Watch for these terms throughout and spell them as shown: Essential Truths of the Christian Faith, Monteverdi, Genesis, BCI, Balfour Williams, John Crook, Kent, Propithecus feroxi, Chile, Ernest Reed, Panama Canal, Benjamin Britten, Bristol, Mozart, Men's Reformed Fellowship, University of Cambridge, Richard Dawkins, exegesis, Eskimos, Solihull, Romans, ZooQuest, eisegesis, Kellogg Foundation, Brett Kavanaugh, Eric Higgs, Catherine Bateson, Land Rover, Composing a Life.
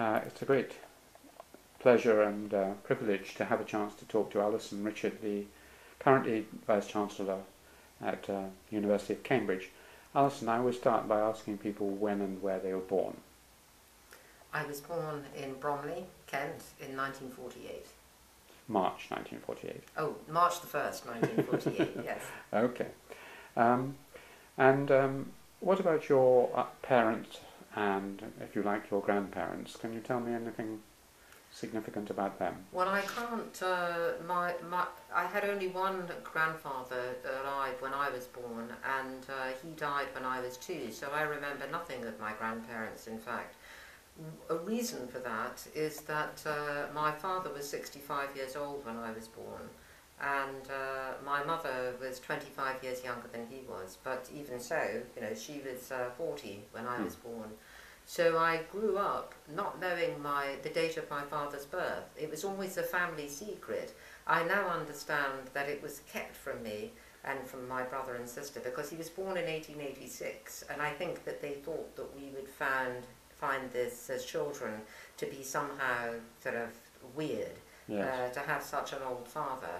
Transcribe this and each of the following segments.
It's a great pleasure and privilege to have a chance to talk to Alison Richard, the currently Vice-Chancellor at University of Cambridge. Alison, I always start by asking people when and where they were born. I was born in Bromley, Kent, in 1948. March 1948. Oh, March the 1st, 1948, yes. Okay. What about your parents and, if you like, your grandparents? Can you tell me anything significant about them? Well, I can't. I had only one grandfather alive when I was born, and he died when I was 2, so I remember nothing of my grandparents, in fact. A reason for that is that my father was 65 years old when I was born, and my mother was 25 years younger than he was, but even so, you know, she was 40 when I was born. So I grew up not knowing the date of my father's birth. It was always a family secret. I now understand that it was kept from me and from my brother and sister, because he was born in 1886, and I think that they thought that we would find this as children to be somehow sort of weird, yes, to have such an old father.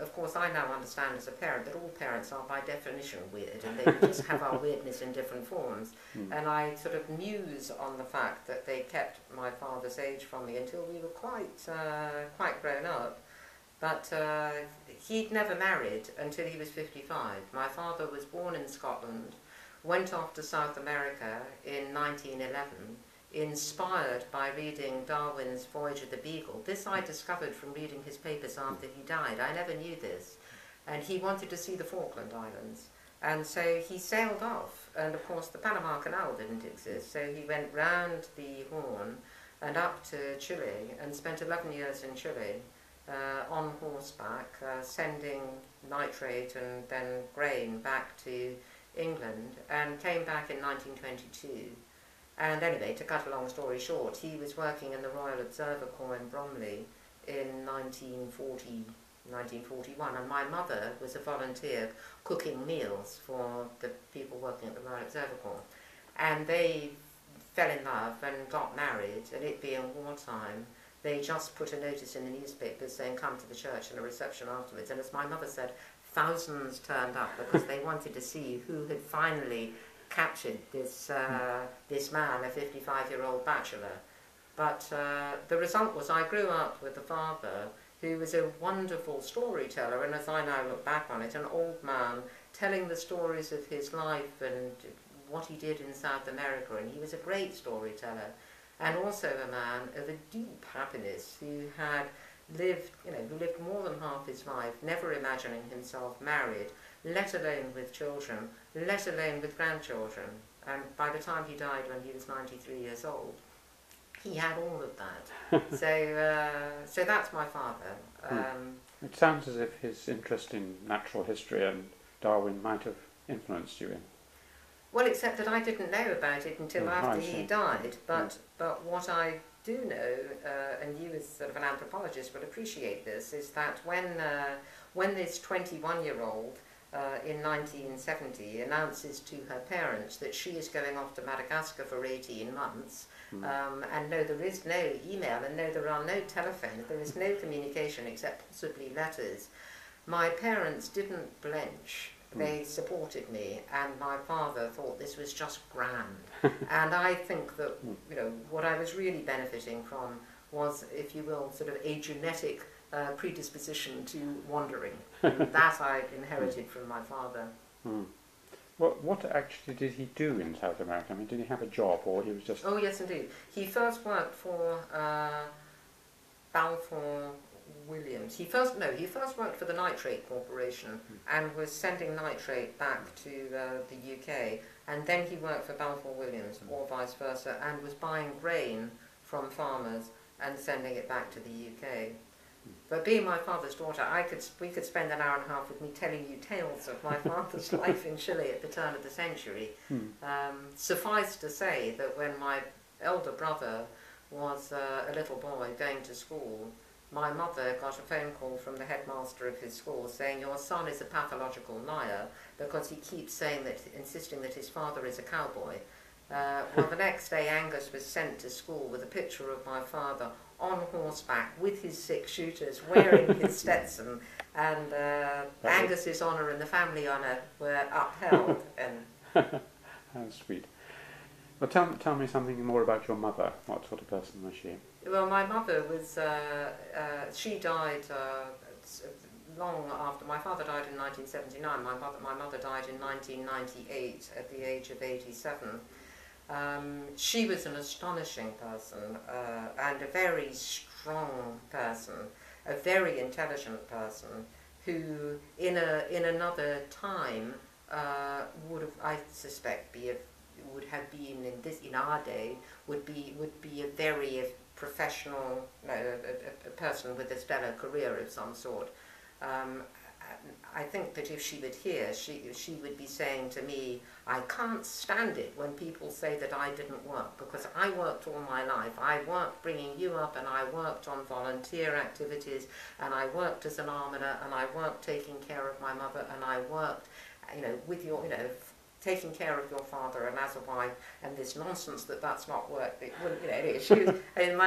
Of course, I now understand as a parent that all parents are by definition weird, and they just have our weirdness in different forms. And I sort of muse on the fact that they kept my father's age from me until we were quite grown up. But he'd never married until he was 55. My father was born in Scotland, went off to South America in 1911, inspired by reading Darwin's Voyage of the Beagle. This I discovered from reading his papers after he died. I never knew this. And he wanted to see the Falkland Islands. And so he sailed off. And of course the Panama Canal didn't exist. So he went round the Horn and up to Chile and spent 11 years in Chile on horseback, sending nitrate and then grain back to England, and came back in 1922. And anyway, to cut a long story short, he was working in the Royal Observer Corps in Bromley in 1940, 1941, and my mother was a volunteer cooking meals for the people working at the Royal Observer Corps. And they fell in love and got married, and it being wartime, they just put a notice in the newspaper saying, come to the church and a reception afterwards. And as my mother said, thousands turned up because they wanted to see who had finally captured this man, a 55-year-old bachelor. But the result was I grew up with a father who was a wonderful storyteller, and as I now look back on it, an old man telling the stories of his life and what he did in South America, and he was a great storyteller, and also a man of a deep happiness who had lived, you know, who lived more than half his life never imagining himself married, let alone with children, let alone with grandchildren. And by the time he died when he was 93 years old, he had all of that. So that's my father. It sounds as if his interest in natural history and Darwin might have influenced you in. Well, except that I didn't know about it until after he died, but what I do know, and you as sort of an anthropologist will appreciate this, is that when this 21-year-old in 1970 announces to her parents that she is going off to Madagascar for 18 months, and no, there is no email, and no, there are no telephones, there is no communication except possibly letters, my parents didn't blench. They supported me, and my father thought this was just grand. And I think that, you know, what I was really benefiting from was, if you will, sort of a genetic predisposition to wandering. And that I inherited from my father. What actually did he do in South America? I mean, did he have a job, or he was just... Oh, yes, indeed. He first worked for Balfour Williams. He first worked for the Nitrate Corporation and was sending nitrate back to the UK, and then he worked for Balfour Williams or vice versa and was buying grain from farmers and sending it back to the UK. But being my father's daughter, we could spend an hour and a half with me telling you tales of my father's life in Chile at the turn of the century. Suffice to say that when my elder brother was a little boy going to school, my mother got a phone call from the headmaster of his school saying, your son is a pathological liar because he keeps insisting that his father is a cowboy. Well, the next day Angus was sent to school with a picture of my father on horseback with his six shooters, wearing his Stetson, and Angus's honour and the family honour were upheld. How sweet. Well, tell me something more about your mother. What sort of person was she? Well, my mother was, she died long after, my father died in 1979, my mother died in 1998 at the age of 87. She was an astonishing person and a very strong person, a very intelligent person who in another time would have, I suspect, would be a very professional a person with a stellar career of some sort. I think that if she were here, she would be saying to me, I can't stand it when people say that I didn't work, because I worked all my life. I worked bringing you up, and I worked on volunteer activities, and I worked as an almoner, and I worked taking care of my mother, and I worked, with your, taking care of your father and as a wife, and this nonsense that's not work. My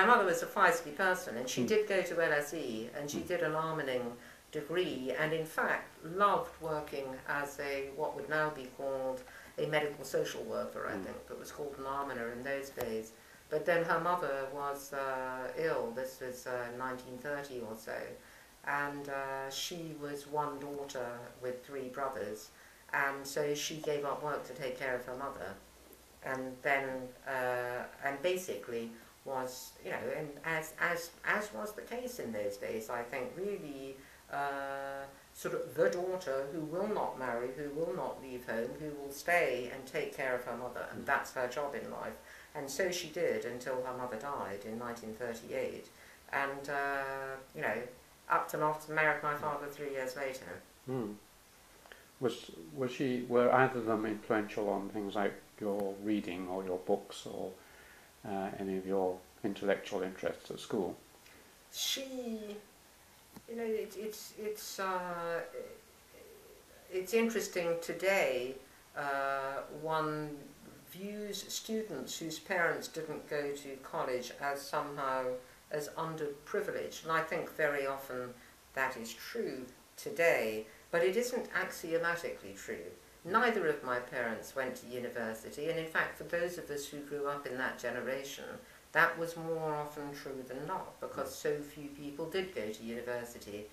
mother was a feisty person, and she did go to LSE, and she did an almoning degree, and in fact loved working as a, what would now be called a medical social worker, I think, but was called an almoner in those days. But then her mother was ill. This was 1930 or so, and she was one daughter with three brothers, and so she gave up work to take care of her mother, and then basically was, and as was the case in those days, I think, really sort of the daughter who will not marry, who will not leave home, who will stay and take care of her mother, and that's her job in life. And so she did until her mother died in 1938, and Upton married my father 3 years later. Mm. Was she, were either of them influential on things like your reading or your books or any of your intellectual interests at school? She. It's interesting today, one views students whose parents didn't go to college as somehow as underprivileged, and I think very often that is true today, but it isn't axiomatically true. Neither of my parents went to university, and in fact for those of us who grew up in that generation, that was more often true than not, because so few people did go to university.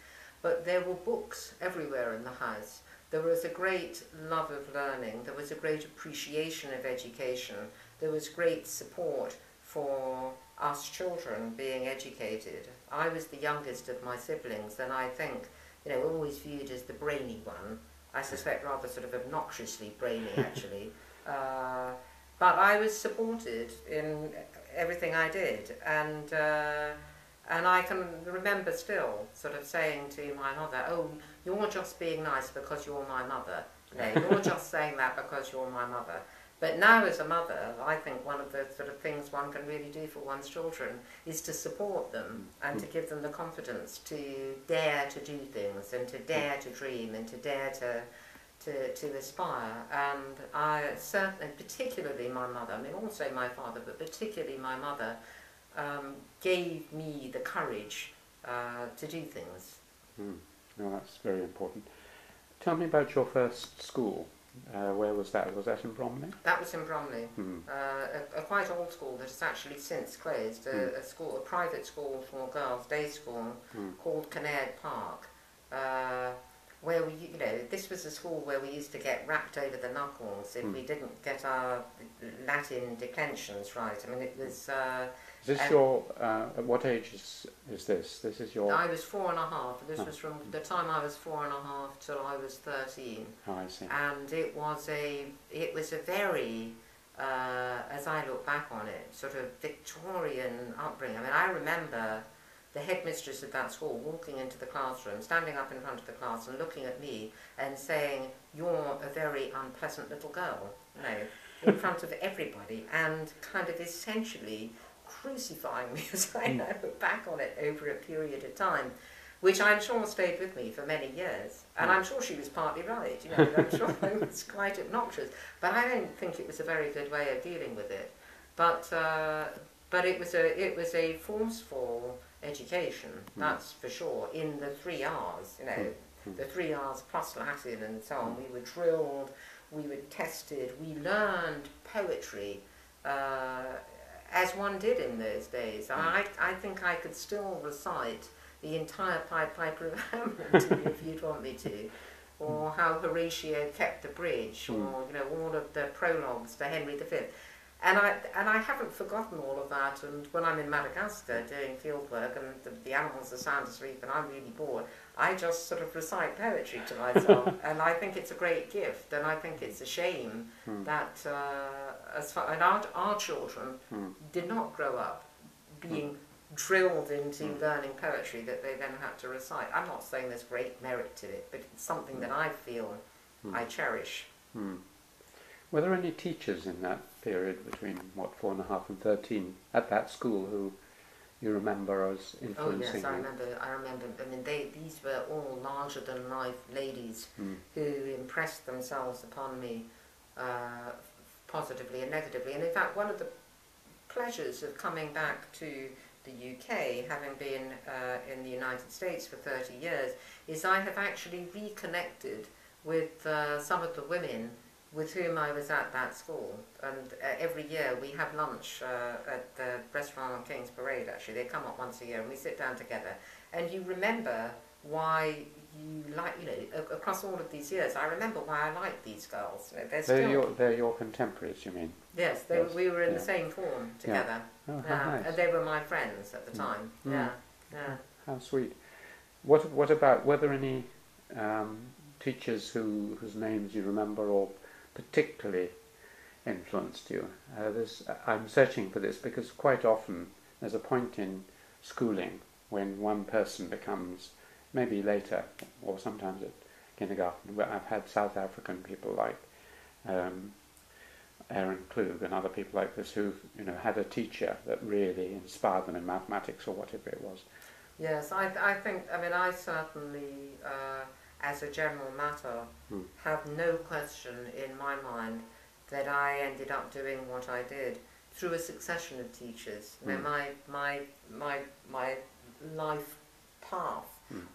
But there were books everywhere in the house. There was a great love of learning. There was a great appreciation of education. There was great support for us children being educated. I was the youngest of my siblings, and I think, always viewed as the brainy one. I suspect rather sort of obnoxiously brainy, actually. But I was supported in everything I did, and I can remember still sort of saying to my mother, "Oh, you're just being nice because you're my mother. You're just saying that because you're my mother." But now, as a mother, I think one of the sort of things one can really do for one's children is to support them and to give them the confidence to dare to do things and to dare to dream and to dare to aspire. And I certainly, particularly my mother, I mean also my father, but particularly my mother, gave me the courage to do things. Mm. Well, that's very important. Tell me about your first school. Where was that? Was that in Bromley? That was in Bromley. Mm. A quite old school that has actually since closed, a private school for girls, day school, called Kinnaird Park. Where we, this was a school where we used to get rapped over the knuckles if we didn't get our Latin declensions right. I mean, it was... is this your, at what age is this? This is your... I was 4 and a half. This was from the time I was 4 and a half till I was 13. Oh, I see. And it was a very, as I look back on it, sort of Victorian upbringing. I mean, I remember the headmistress of that school walking into the classroom, standing up in front of the class and looking at me and saying, "You're a very unpleasant little girl," in front of everybody, and kind of essentially crucifying me as I look back on it over a period of time. which I'm sure stayed with me for many years. And I'm sure she was partly right, you know, I'm sure it was quite obnoxious. But I don't think it was a very good way of dealing with it. But it was a forceful education, that's for sure, in the 3 R's, you know, the 3 R's plus Latin and so on. We were drilled, we were tested, we learned poetry as one did in those days. I think I could still recite the entire Pied Piper of Hammond, if you'd want me to, or how Horatio kept the bridge, or you know all of the prologues to Henry V. And I haven't forgotten all of that, and when I'm in Madagascar doing field work and the animals are sound asleep and I'm really bored, I just sort of recite poetry to myself, and I think it's a great gift, and I think it's a shame that our children did not grow up being drilled into learning poetry that they then had to recite. I'm not saying there's great merit to it, but it's something that I feel I cherish. Were there any teachers in that period between, what, 4 1/2 and 13 at that school who you remember as influencing? Oh yes, I remember. I mean, these were all larger-than-life ladies who impressed themselves upon me positively and negatively. And in fact, one of the pleasures of coming back to the UK, having been in the United States for 30 years, is I have actually reconnected with some of the women with whom I was at that school, and every year we have lunch at the restaurant on King's Parade. Actually, they come up once a year, and we sit down together. And you remember why you like, you know, across all of these years. I remember why I liked these girls. You know, they're your contemporaries, you mean? Yes, we were in the same form together, nice. And they were my friends at the time. How sweet. What about, were there any teachers whose names you remember or particularly influenced you? I'm searching for this because quite often there's a point in schooling when one person becomes, maybe later, or sometimes at kindergarten, where I've had South African people like Aaron Klug and other people like this who've, you know, had a teacher that really inspired them in mathematics or whatever it was. Yes, I think, I mean, I certainly, as a general matter, have no question in my mind that I ended up doing what I did through a succession of teachers. You know, my life path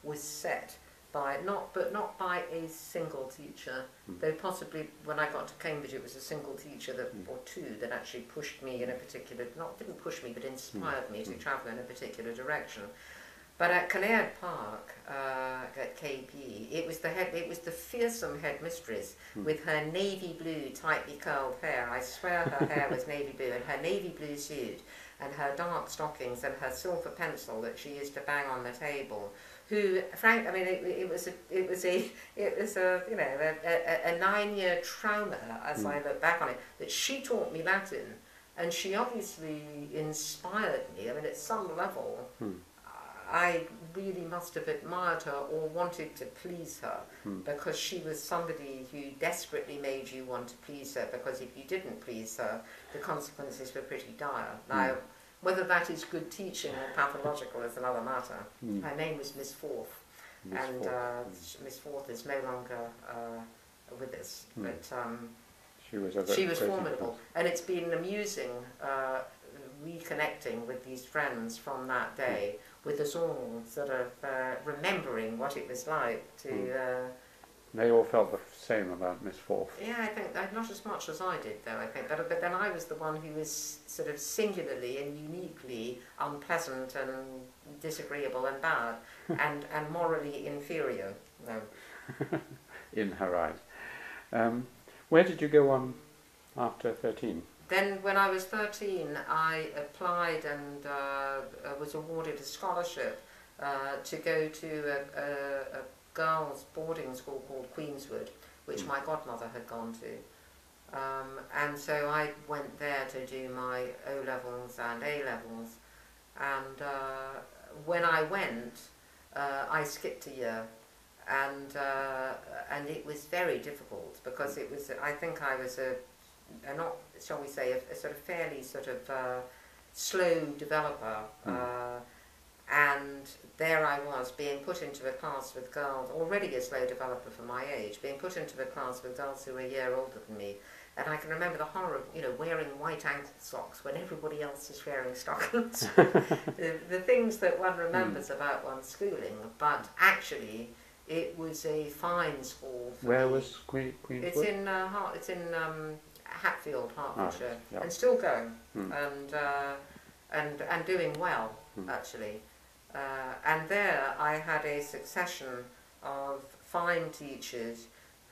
was set by not by a single teacher. Though possibly when I got to Cambridge, it was a single teacher that or two that actually pushed me in a particular, not didn't push me, but inspired me to travel in a particular direction. But at Kinnaird Park, at KP, it was the fearsome headmistress with her navy blue, tightly curled hair. I swear her hair was navy blue, and her navy blue suit, and her dark stockings, and her silver pencil that she used to bang on the table. Who, Frank, I mean, it was a you know a 9-year trauma as I look back on it, that she taught me Latin, and she obviously inspired me. I mean, at some level. I really must have admired her or wanted to please her because she was somebody who desperately made you want to please her, because if you didn't please her, the consequences were pretty dire. Now, whether that is good teaching or pathological is another matter. Her name was Miss Forth, and Miss Forth is no longer with us, but she was formidable. And it's been amusing reconnecting with these friends from that day, with us all sort of remembering what it was like to... They all felt the same about Miss Forth. Yeah, I think, not as much as I did though, I think, but then I was the one who was sort of singularly and uniquely unpleasant and disagreeable and bad, and morally inferior. In her eyes. Where did you go on after 13? Then when I was 13, I applied and was awarded a scholarship to go to a girls' boarding school called Queenswood, which my godmother had gone to. And so I went there to do my O-levels and A-levels. And when I went, I skipped a year. And it was very difficult because it was, I think I was not, shall we say, a sort of fairly slow developer, And there I was, being put into a class with girls, already a slow developer for my age, being put into a class with girls who were a year older than me. And I can remember the horror of, you know, wearing white ankle socks when everybody else is wearing stockings. The things that one remembers about one's schooling, but actually it was a fine school for Where me. Was Queenswood? It's in Hatfield, Hertfordshire, oh, yeah. And still going, and doing well, actually. And there I had a succession of fine teachers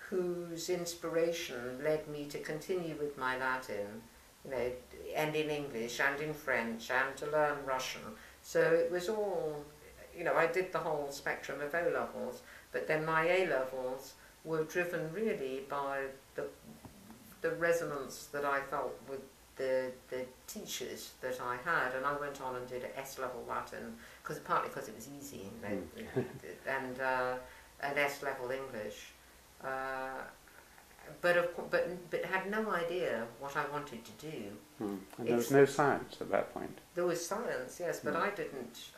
whose inspiration led me to continue with my Latin, you know, and in English and in French and to learn Russian. So it was all, you know, I did the whole spectrum of O-levels, but then my A-levels were driven really by the resonance that I felt with the teachers that I had, and I went on and did S-level Latin, partly because it was easy, you know, and S-level English, but had no idea what I wanted to do. And there was no science at that point. There was science, yes, but I didn't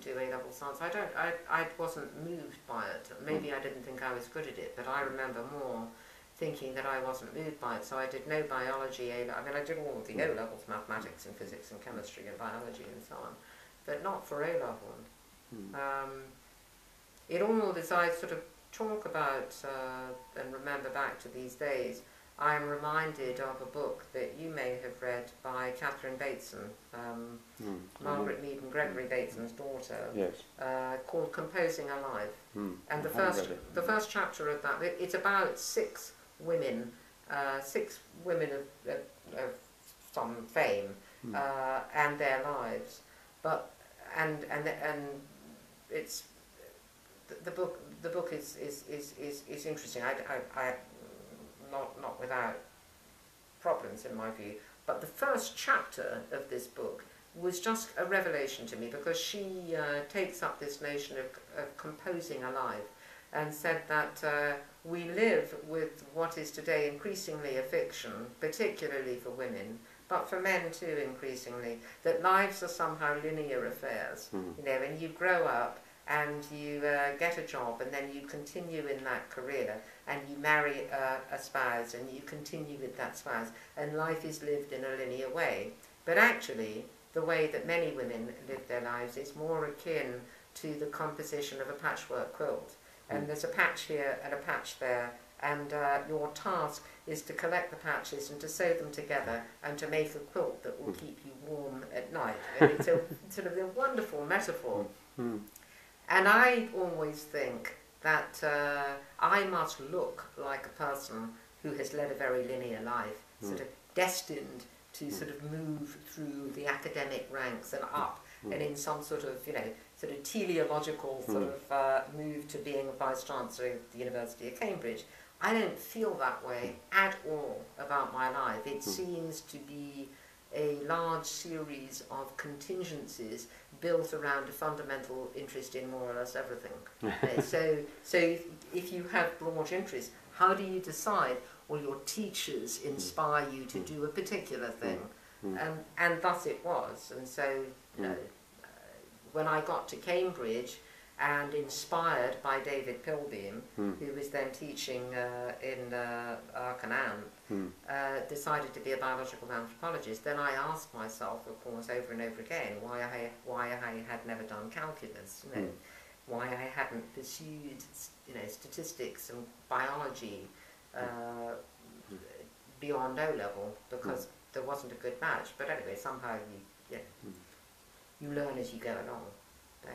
do A-level science. I wasn't moved by it. Maybe I didn't think I was good at it, but I remember more thinking that I wasn't moved by it, so I did no biology, I mean I did all of the O-levels, mathematics and physics and chemistry and biology and so on, but not for O-level. It all, as I sort of talk about and remember back to these days, I am reminded of a book that you may have read by Catherine Bateson, Margaret Mead and Gregory Bateson's daughter, yes. Called Composing a Life. And the first chapter of that, it's about six women of some fame and their lives, but and it's the book is interesting. I not without problems in my view, but the first chapter of this book was just a revelation to me, because she takes up this notion of composing a life, and said that we live with what is today increasingly a fiction, particularly for women, but for men too increasingly, that lives are somehow linear affairs, you know, and you grow up and you get a job, and then you continue in that career, and you marry a spouse, and you continue with that spouse, and life is lived in a linear way. But actually, the way that many women live their lives is more akin to the composition of a patchwork quilt. And there's a patch here and a patch there, and your task is to collect the patches and to sew them together and to make a quilt that will keep you warm at night. And it's a sort of a wonderful metaphor. And I always think that I must look like a person who has led a very linear life, sort of destined to sort of move through the academic ranks and up, and in some sort of, you know, sort of teleological sort of move to being a Vice Chancellor of the University of Cambridge. I don't feel that way at all about my life. It seems to be a large series of contingencies built around a fundamental interest in more or less everything. So if you have broad interests, how do you decide? Well, your teachers inspire you to do a particular thing, and thus it was. And so, you know, when I got to Cambridge, and inspired by David Pilbeam, who was then teaching in Arcanam, decided to be a biological anthropologist, then I asked myself, of course, over and over again, why I had never done calculus, you know, why I hadn't pursued, you know, statistics and biology beyond O-level, because there wasn't a good match. But anyway, somehow you learn as you go along. So.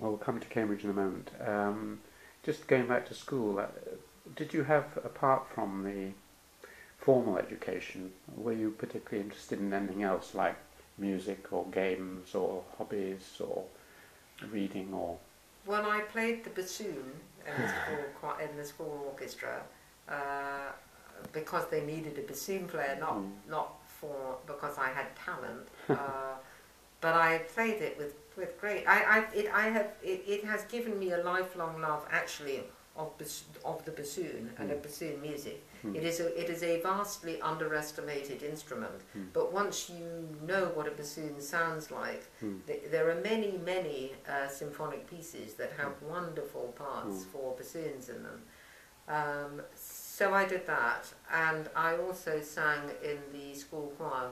Well, we'll come to Cambridge in a moment. Just going back to school, did you have, apart from the formal education, were you particularly interested in anything else, like music or games or hobbies or reading or...? Well, I played the bassoon in the school orchestra because they needed a bassoon player, not because I had talent, but I played it with great... it has given me a lifelong love, actually, of the bassoon and of bassoon music. It is a vastly underestimated instrument, but once you know what a bassoon sounds like, there are many symphonic pieces that have wonderful parts for bassoons in them. So I did that, and I also sang in the school choir.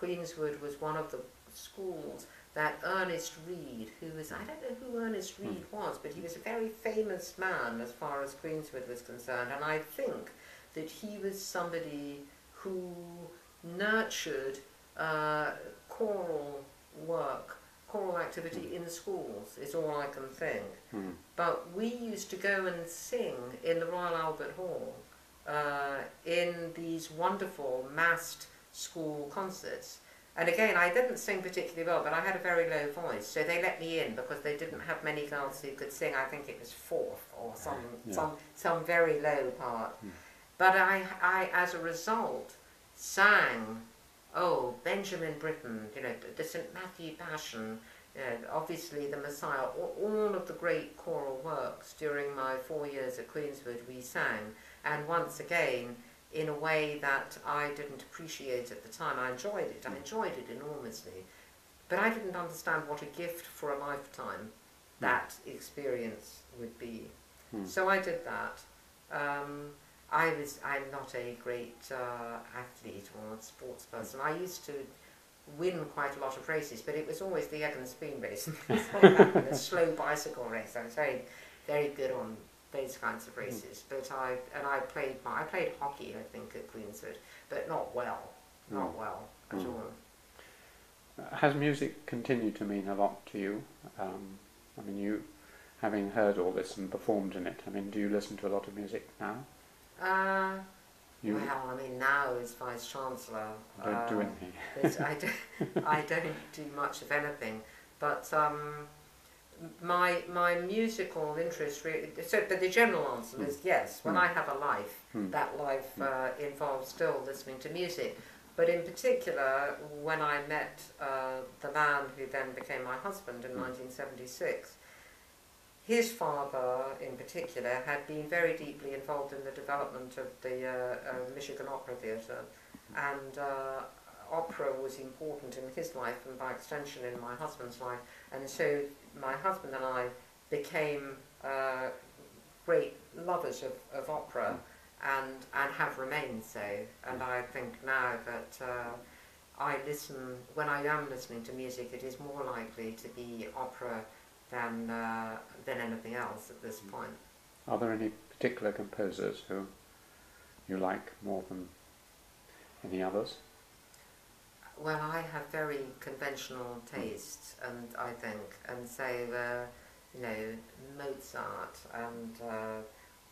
Queenswood was one of the schools that Ernest Reed, who was, I don't know who Ernest Reed was, but he was a very famous man as far as Queenswood was concerned, and I think that he was somebody who nurtured choral work, choral activity in schools, is all I can think. But we used to go and sing in the Royal Albert Hall in these wonderful massed school concerts. And again, I didn't sing particularly well, but I had a very low voice, so they let me in because they didn't have many girls who could sing. I think it was fourth or some very low part. But I, as a result, sang, oh, Benjamin Britten, you know, the St. Matthew Passion, you know, obviously the Messiah, all of the great choral works during my 4 years at Queenswood we sang, and once again, in a way that I didn't appreciate at the time. I enjoyed it enormously, but I didn't understand what a gift for a lifetime that experience would be. So I did that. I'm not a great athlete or sports person. I used to win quite a lot of races, but it was always the egg and spoon race, the slow bicycle race. I was very, very good on those kinds of races, but I played hockey, I think, at Queenswood, but not well, not well at all. Has music continued to mean a lot to you? I mean, you, having heard all this and performed in it, I mean, do you listen to a lot of music now? Well, I mean, now as Vice Chancellor, I don't do anything. I don't do much of anything, but my musical interest really, so, but the general answer is yes. When I have a life, that life involves still listening to music, but in particular when I met the man who then became my husband in 1976, his father in particular had been very deeply involved in the development of the Michigan Opera Theatre, and opera was important in his life and by extension in my husband's life, and so my husband and I became great lovers of opera, and have remained so, and I think now that I listen, when I am listening to music, it is more likely to be opera than anything else at this point. Are there any particular composers who you like more than any others? Well, I have very conventional tastes, and I think, and so you know, Mozart and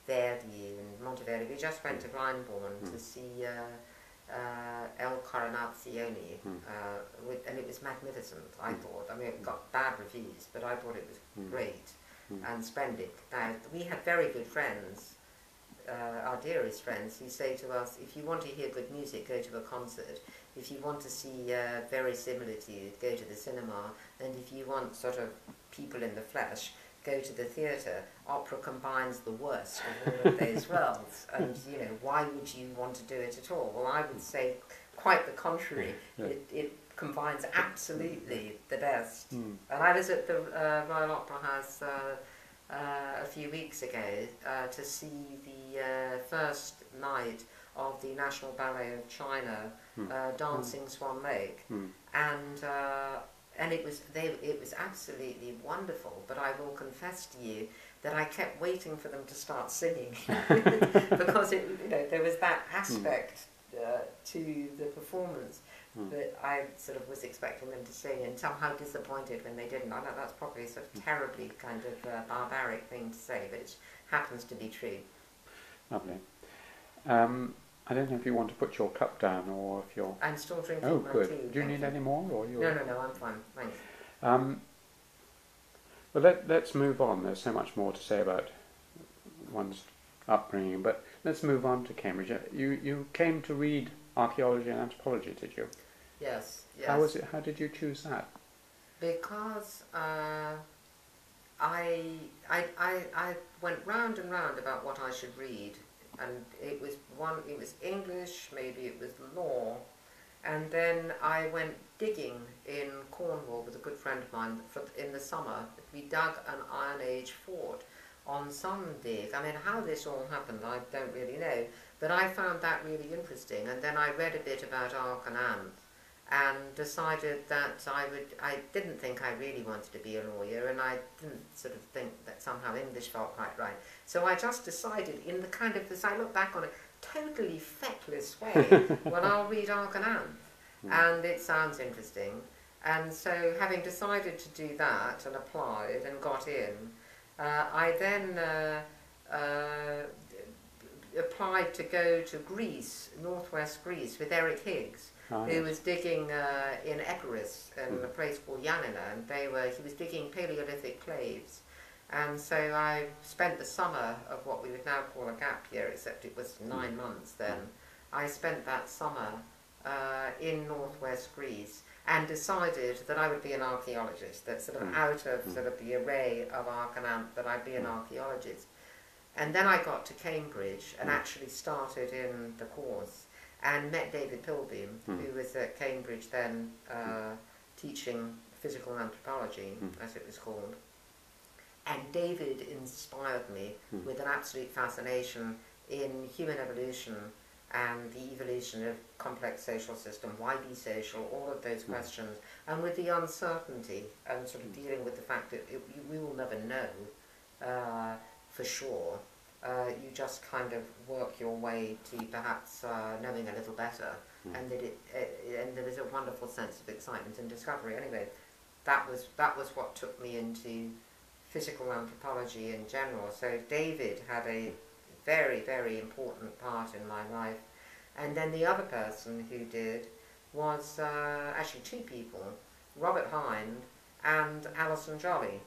Verdi and Monteverdi. We just went to Glyndebourne to see El Coronazione, and it was magnificent. I thought. I mean, it got bad reviews, but I thought it was great and splendid. Now, we had very good friends, our dearest friends, who say to us, if you want to hear good music, go to a concert. If you want to see verisimilitude, go to the cinema, and if you want sort of people in the flesh, go to the theatre. Opera combines the worst of all of those worlds, and you know, why would you want to do it at all? Well, I would say quite the contrary. It combines absolutely the best. And I was at the Royal Opera House a few weeks ago to see the first night of the National Ballet of China dancing Swan Lake, and it was absolutely wonderful. But I will confess to you that I kept waiting for them to start singing because you know, there was that aspect to the performance that I sort of was expecting them to sing, and somehow disappointed when they didn't. I know that's probably sort of terribly kind of barbaric thing to say, but it happens to be true. Lovely. I don't know if you want to put your cup down or if you're... I'm still drinking my tea. Do you need any more? Or you're... No, I'm fine. Thanks. Well, let's move on. There's so much more to say about one's upbringing, but let's move on to Cambridge. You came to read archaeology and anthropology, did you? Yes. How was it? How did you choose that? Because I went round and round about what I should read, and it was English, maybe it was law, and then I went digging in Cornwall with a good friend of mine in the summer. We dug an Iron Age fort on some dig. I mean, how this all happened, I don't really know, but I found that really interesting, and then I read a bit about Arcanam, and decided that I didn't think I really wanted to be a lawyer, and I didn't sort of think that somehow English felt quite right. So I just decided, in the kind of, as I look back on it, totally feckless way, well, I'll read Arcanam, and it sounds interesting. And so having decided to do that and applied and got in, I then applied to go to Greece, northwest Greece, with Eric Higgs, who was digging in Epirus, in a place called Yanina, and he was digging Paleolithic claves. And so I spent the summer of what we would now call a gap year, except it was 9 months then. I spent that summer in northwest Greece, and decided that I would be an archaeologist, that sort of out of sort of the array of Arcanam, that I'd be an archaeologist. And then I got to Cambridge and actually started in the course, and met David Pilbeam, who was at Cambridge then, teaching physical anthropology, as it was called. And David inspired me with an absolute fascination in human evolution and the evolution of complex social system, why be social, all of those questions, and with the uncertainty and sort of dealing with the fact that we will never know for sure. You just kind of work your way to perhaps knowing a little better, and that and there was a wonderful sense of excitement and discovery. Anyway, that was what took me into physical anthropology in general. So David had a very, very important part in my life, and then the other person who did was actually two people: Robert Hinde and Alison Jolly.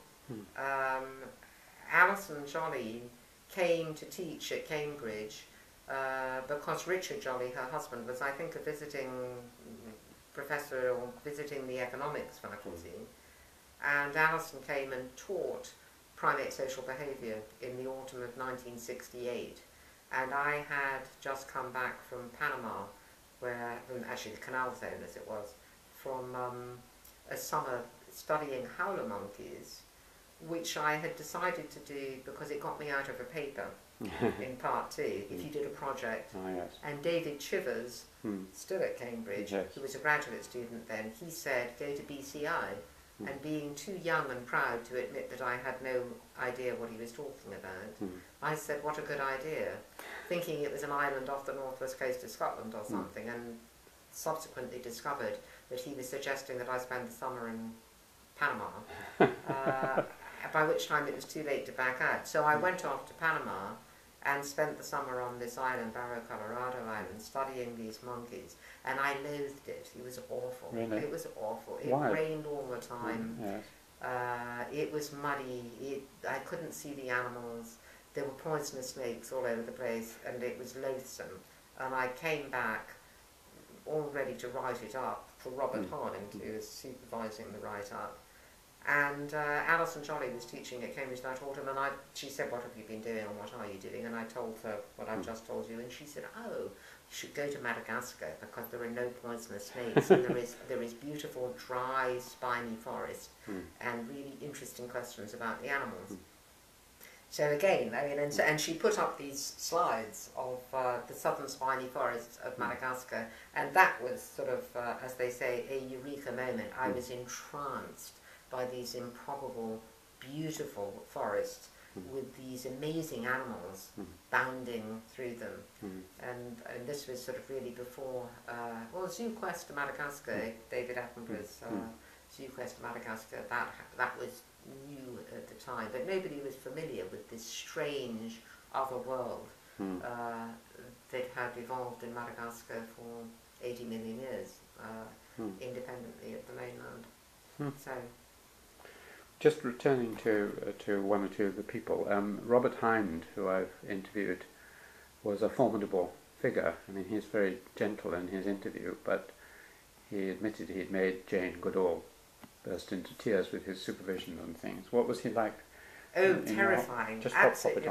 Alison Jolly came to teach at Cambridge because Richard Jolly, her husband, was, I think, a visiting professor or visiting the economics faculty, and Alison came and taught primate social behaviour in the autumn of 1968, and I had just come back from Panama, actually the Canal Zone as it was, from a summer studying howler monkeys, which I had decided to do because it got me out of a paper in Part 2, if you did a project. And David Chivers, still at Cambridge, who was a graduate student then, he said, go to BCI. And being too young and proud to admit that I had no idea what he was talking about, I said, what a good idea, thinking it was an island off the northwest coast of Scotland or something, and subsequently discovered that he was suggesting that I spend the summer in Panama, by which time it was too late to back out. So I went off to Panama and spent the summer on this island, Barrow, Colorado Island, studying these monkeys, and I loathed it. It was awful. Really? It was awful. It rained all the time. It was muddy. I couldn't see the animals. There were poisonous snakes all over the place, and it was loathsome. And I came back all ready to write it up for Robert Hinde, who was supervising the write-up. And Alison Jolly was teaching at Cambridge that autumn, and she said, what have you been doing and what are you doing? And I told her what I've just told you, and she said, oh, you should go to Madagascar because there are no poisonous snakes, and there is beautiful, dry, spiny forest, and really interesting questions about the animals. So again, I mean, and she put up these slides of the southern spiny forests of Madagascar, and that was sort of, as they say, a eureka moment. I was entranced by these improbable, beautiful forests with these amazing animals bounding through them. And this was sort of really before, well, ZooQuest to Madagascar, David Attenborough's ZooQuest to Madagascar, that was new at the time, but nobody was familiar with this strange other world that had evolved in Madagascar for 80 million years, independently of the mainland. So. Just returning to one or two of the people, Robert Hinde, who I've interviewed, was a formidable figure. I mean, he's very gentle in his interview, but he admitted he'd made Jane Goodall burst into tears with his supervision and things. What was he like Oh, terrifying. Just absolutely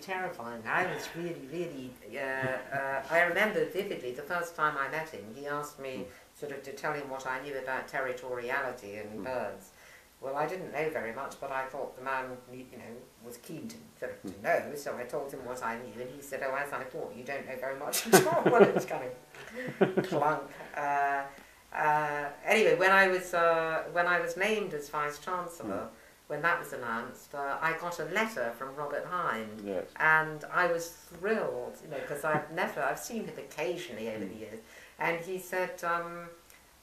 terrifying. I was really, really... I remember vividly the first time I met him, he asked me sort of to tell him what I knew about territoriality and birds. Well, I didn't know very much, but I thought the man, you know, was keen to know, so I told him what I knew, and he said, "Oh, as I thought, you don't know very much at all." Well, it was kind of clunk. Anyway, when I was named as Vice Chancellor, when that was announced, I got a letter from Robert Hinde, and I was thrilled, you know, because I've seen him occasionally over the years, and he said,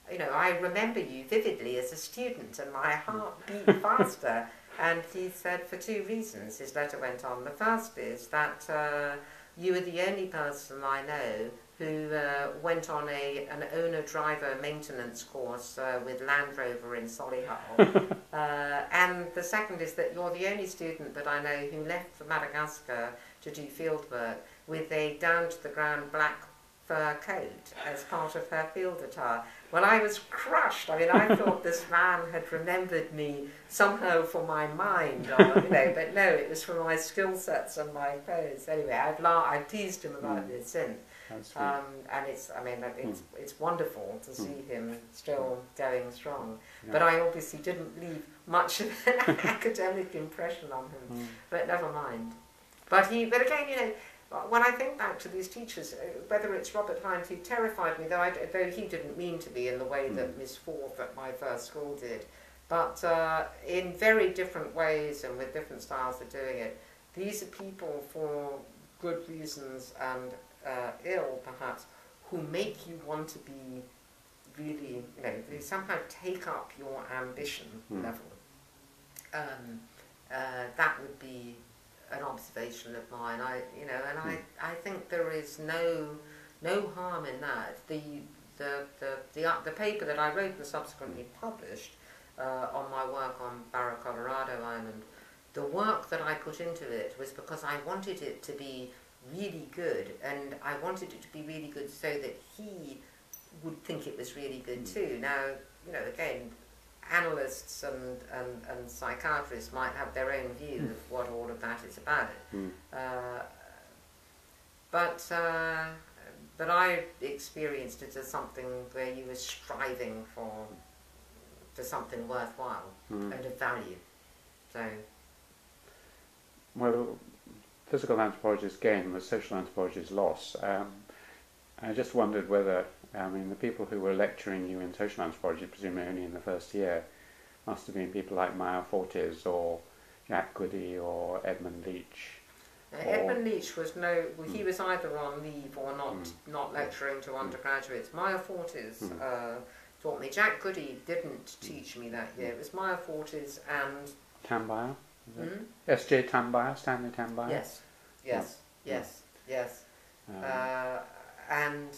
you know, "I remember you vividly as a student, and my heart beat faster." And he said, for two reasons, his letter went on. The first is that you were the only person I know who went on an owner-driver maintenance course with Land Rover in Solihull. And the second is that you're the only student that I know who left for Madagascar to do fieldwork with a down-to-the-ground black fur coat as part of her field attire. Well, I was crushed. I mean, I thought this man had remembered me somehow for my mind, or, you know, but no, it was for my skill sets and my clothes. Anyway, I've teased him about this since. And it's, I mean, it's wonderful to see him still going strong. Yeah. But I obviously didn't leave much of an academic impression on him. But never mind. But again, you know, when I think back to these teachers, whether it's Robert Hinde who terrified me, though he didn't mean to be in the way that Miss Forth at my first school did, but in very different ways and with different styles of doing it, these are people for good reasons and ill perhaps, who make you want to be really, you know, they somehow take up your ambition level. That would be an observation of mine, I think there is no harm in that. The paper that I wrote and subsequently published on my work on Barra Colorado Island, the work that I put into it was because I wanted it to be really good, and I wanted it to be really good so that he would think it was really good too. Now, you know, again, analysts and psychiatrists might have their own view of what all of that is about. But I experienced it as something where you were striving for something worthwhile and of value. So, well, physical anthropology's gain was social anthropology's loss. I just wondered whether, I mean, the people who were lecturing you in social anthropology, presumably only in the first year, must have been people like Maya Fortes or Jack Goody or Edmund Leach. Edmund Leach was he was either on leave or not lecturing to undergraduates. Maya Fortes taught me. Jack Goody didn't teach me that year. It was Maya Fortes and... Tambaya? S.J. Tambaya, Stanley Tambaya? Yes. And...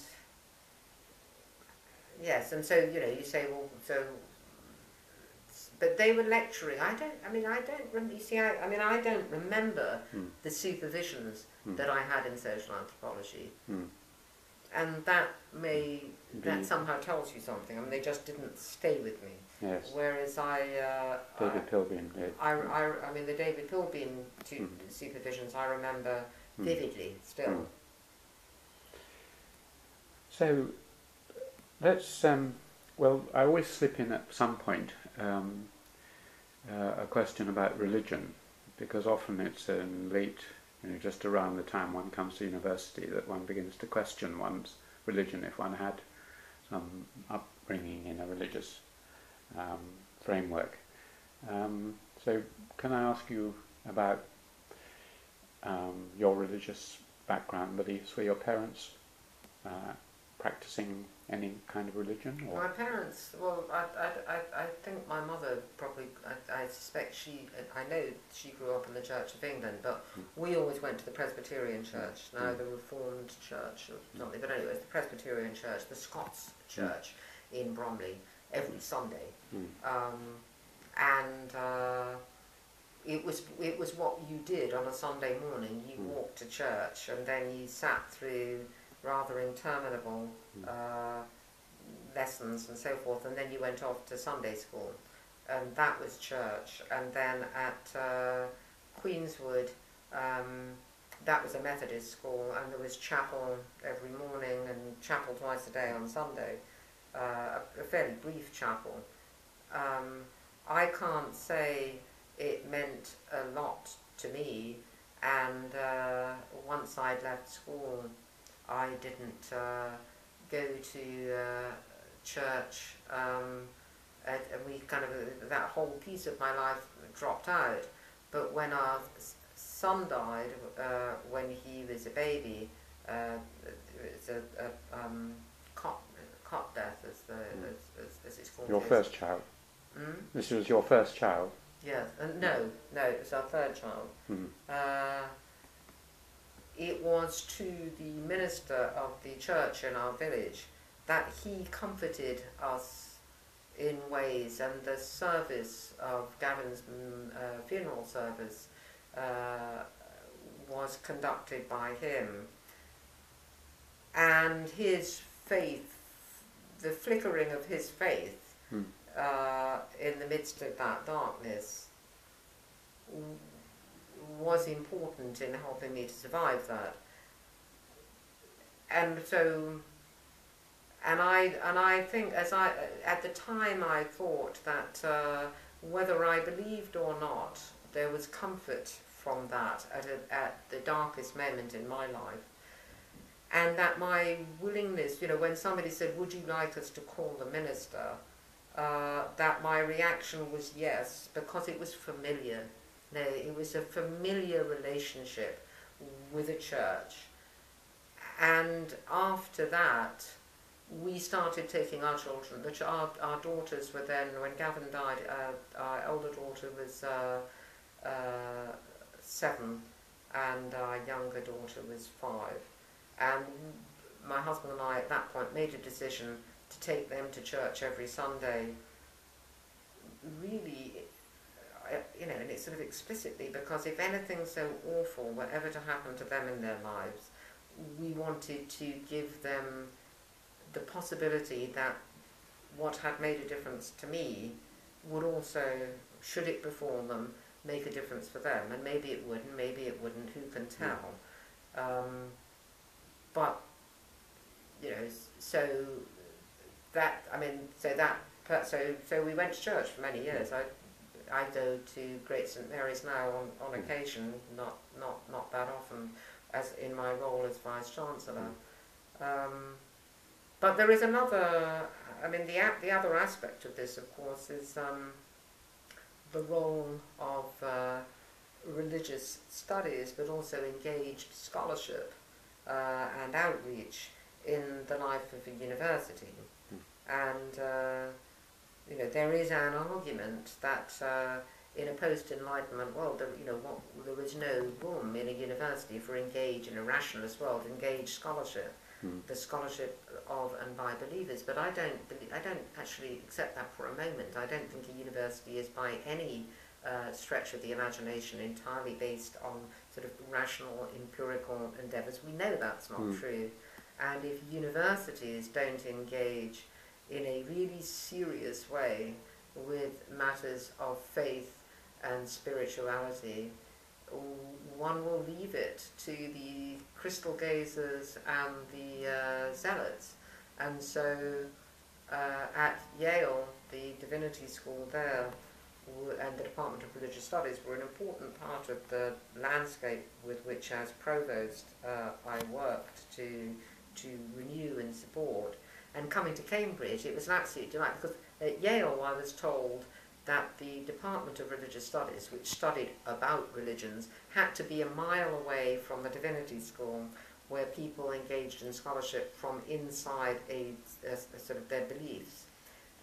Yes, and so, you know, you say, well, so, but they were lecturing. I don't remember the supervisions that I had in social anthropology. And that that somehow tells you something. I mean, they just didn't stay with me. Yes. Whereas David Pilbeam did. I mean, the David Pilbeam supervisions I remember vividly still. So, let's, well, I always slip in at some point a question about religion, because often it's late, you know, just around the time one comes to university, that one begins to question one's religion if one had some upbringing in a religious framework. So can I ask you about your religious background, beliefs? Were your parents practicing any kind of religion? Or? My parents, well, I think my mother probably, I suspect I know she grew up in the Church of England, but we always went to the Presbyterian Church, now the Reformed Church, or something, but anyway, the Presbyterian Church, the Scots Church in Bromley, every Sunday. And it was what you did on a Sunday morning. You walked to church, and then you sat through rather interminable lessons and so forth, and then you went off to Sunday school. and that was church. And then at Queenswood, that was a Methodist school, and there was chapel every morning and chapel twice a day on Sunday, a fairly brief chapel. I can't say it meant a lot to me, and once I'd left school, I didn't go to church, and we kind of, that whole piece of my life dropped out. But when our son died, when he was a baby, it was a cot death, as it's called. Your first child? Mm? This was your first child? Yes. No, it was our third child. Mm. It was to the minister of the church in our village that he comforted us in ways, and the service of Gavin's funeral service was conducted by him. And his faith, the flickering of his faith in the midst of that darkness was important in helping me to survive that. And so, and I think, as I, at the time, I thought that whether I believed or not, there was comfort from that at the darkest moment in my life. And that my willingness, you know, when somebody said, would you like us to call the minister, that my reaction was yes, because it was familiar. No, it was a familiar relationship with a church. And after that, we started taking our children. Our daughters were then, when Gavin died, our elder daughter was 7, and our younger daughter was 5. And my husband and I, at that point, made a decision to take them to church every Sunday. Really, you know, and it's sort of explicitly, because if anything so awful were ever to happen to them in their lives, we wanted to give them the possibility that what had made a difference to me would also, should it befall them, make a difference for them. And maybe it would, and maybe it wouldn't, who can tell. But, you know, so that, I mean, so that, so we went to church for many years. I go to Great St Mary's now on occasion, not that often, as in my role as Vice Chancellor. But there is another, I mean, the other aspect of this, of course, is the role of religious studies, but also engaged scholarship and outreach in the life of a university. And you know, there is an argument that in a post-Enlightenment world, you know, there was no room in a university for in a rationalist world, engaged scholarship, the scholarship of and by believers. But I don't actually accept that for a moment. I don't think a university is by any stretch of the imagination entirely based on sort of rational, empirical endeavours. We know that's not true. And if universities don't engage in a really serious way with matters of faith and spirituality, one will leave it to the crystal gazers and the zealots. And so at Yale, the divinity school there and the Department of Religious Studies were an important part of the landscape with which, as provost, I worked to renew and support. And coming to Cambridge, it was an absolute delight, because at Yale I was told that the Department of Religious Studies, which studied about religions, had to be a mile away from the Divinity School, where people engaged in scholarship from inside a sort of their beliefs.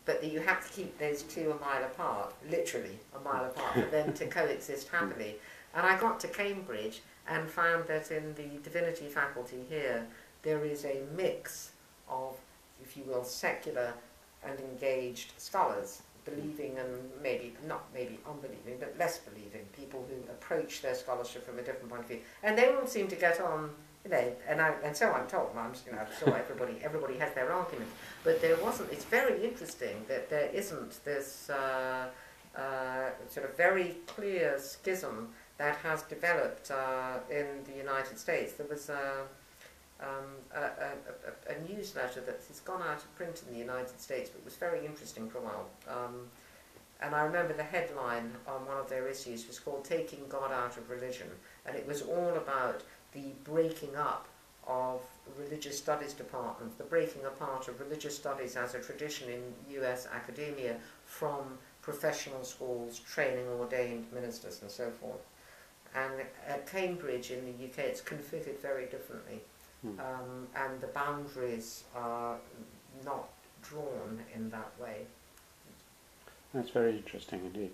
But that you have to keep those two a mile apart, literally a mile apart, for them to coexist happily. And I got to Cambridge and found that in the Divinity faculty here, there is a mix of, if you will, secular and engaged scholars, believing and maybe, not maybe unbelieving, but less believing, people who approach their scholarship from a different point of view. And they all seem to get on, you know, and so I'm told, I'm just, you know, I'm sure everybody has their argument, but there wasn't, it's very interesting that there isn't this sort of very clear schism that has developed in the United States. There was a newsletter that has gone out of print in the United States, but was very interesting for a while. And I remember the headline on one of their issues was called "Taking God Out of Religion," and it was all about the breaking up of religious studies departments, the breaking apart of religious studies as a tradition in US academia from professional schools training ordained ministers and so forth. And at Cambridge in the UK it's configured very differently, and the boundaries are not drawn in that way. That's very interesting indeed.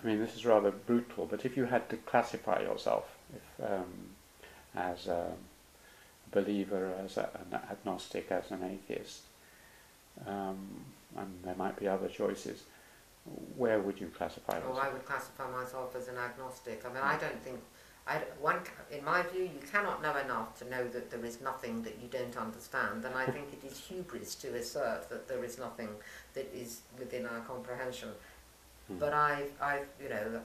I mean, this is rather brutal, but if you had to classify yourself as a believer, as an agnostic, as an atheist, and there might be other choices, where would you classify yourself? Oh, I would classify myself as an agnostic. I mean, I don't think... in my view, you cannot know enough to know that there is nothing that you don't understand, and I think it is hubris to assert that there is nothing that is within our comprehension. Mm. But I you know,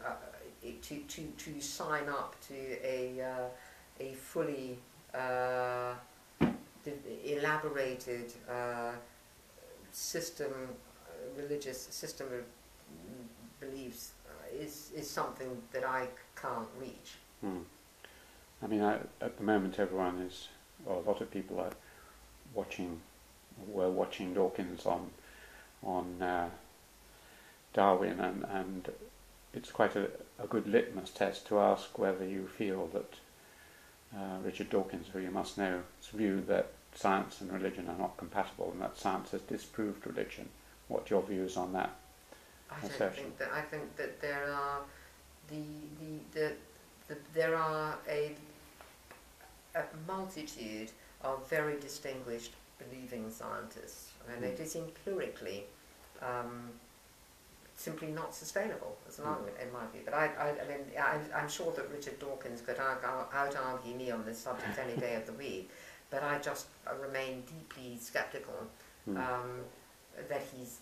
to sign up to a fully elaborated system, religious system of beliefs, is something that I can't reach. Hmm. I mean, at the moment everyone is, or a lot of people are watching Dawkins on Darwin, and it's quite a good litmus test to ask whether you feel that Richard Dawkins, who you must know, has viewed that science and religion are not compatible and that science has disproved religion. What your views on that assertion? I think that there are a multitude of very distinguished believing scientists, and it is empirically simply not sustainable as an argument, in my view. But I'm sure that Richard Dawkins could out-argue me on this subject any day of the week, but I just remain deeply sceptical that he's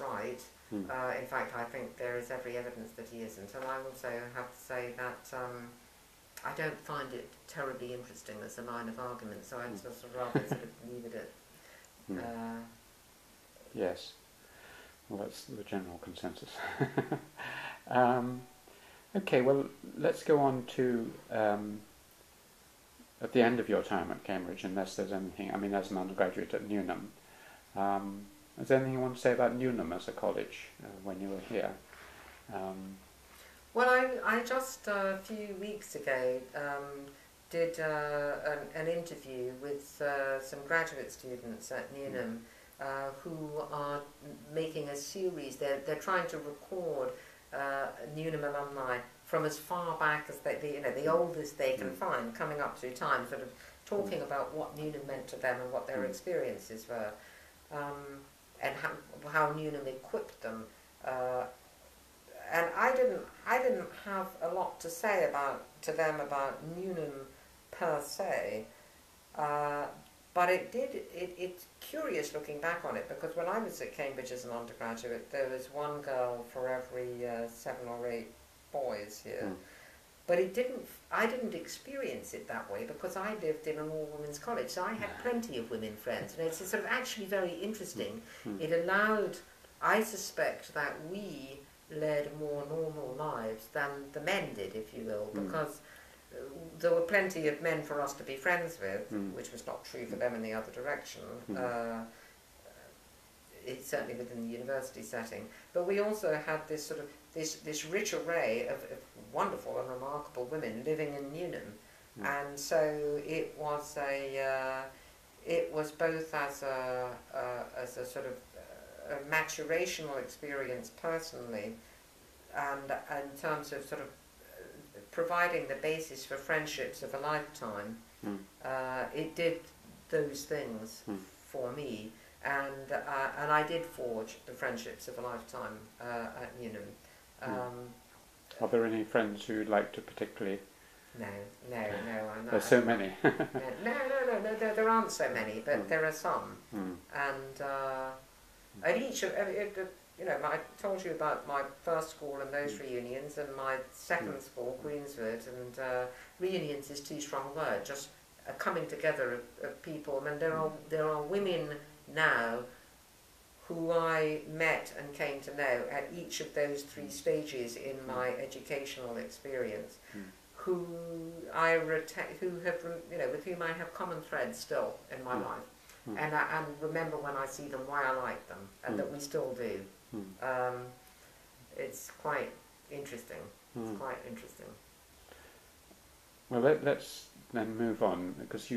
right. Mm. In fact, I think there is every evidence that he isn't, and I also have to say that I don't find it terribly interesting as a line of argument, so I'd just rather sort of leave it at... yes, well, that's the general consensus. Okay, well, let's go on to at the end of your time at Cambridge, unless there's anything, I mean, as an undergraduate at Newnham. Is there anything you want to say about Newnham as a college when you were here? Well, I just a few weeks ago did an interview with some graduate students at Newnham who are making a series. They're trying to record Newnham alumni from as far back as the oldest they can find, coming up through time, sort of talking about what Newnham meant to them and what their experiences were. And how Newnham equipped them, and I didn't have a lot to say to them about Newnham per se, but it's curious looking back on it, because when I was at Cambridge as an undergraduate, there was one girl for every 7 or 8 boys here, but I didn't experience it that way, because I lived in an all-women's college, so I had plenty of women friends, and it's sort of actually very interesting. It allowed, I suspect, that we led more normal lives than the men did, if you will, because there were plenty of men for us to be friends with, which was not true for them in the other direction, certainly within the university setting, but we also had this sort of this rich array of wonderful and remarkable women living in Newnham, and so it was both as a sort of a maturational experience personally, and in terms of sort of providing the basis for friendships of a lifetime. It did those things for me, and I did forge the friendships of a lifetime at Newnham. Are there any friends who'd like to particularly... No. There's so many. No, there aren't so many, but there are some. And at each of you know, I told you about my first school and those reunions, and my second school, Queenswood, and reunions is too strong a word, just a coming together of people. I mean, there are women now who I met and came to know at each of those three stages in my educational experience, with whom I have common threads still in my life. And remember when I see them why I like them, and that we still do. It's quite interesting. It's quite interesting. Well, let's then move on, because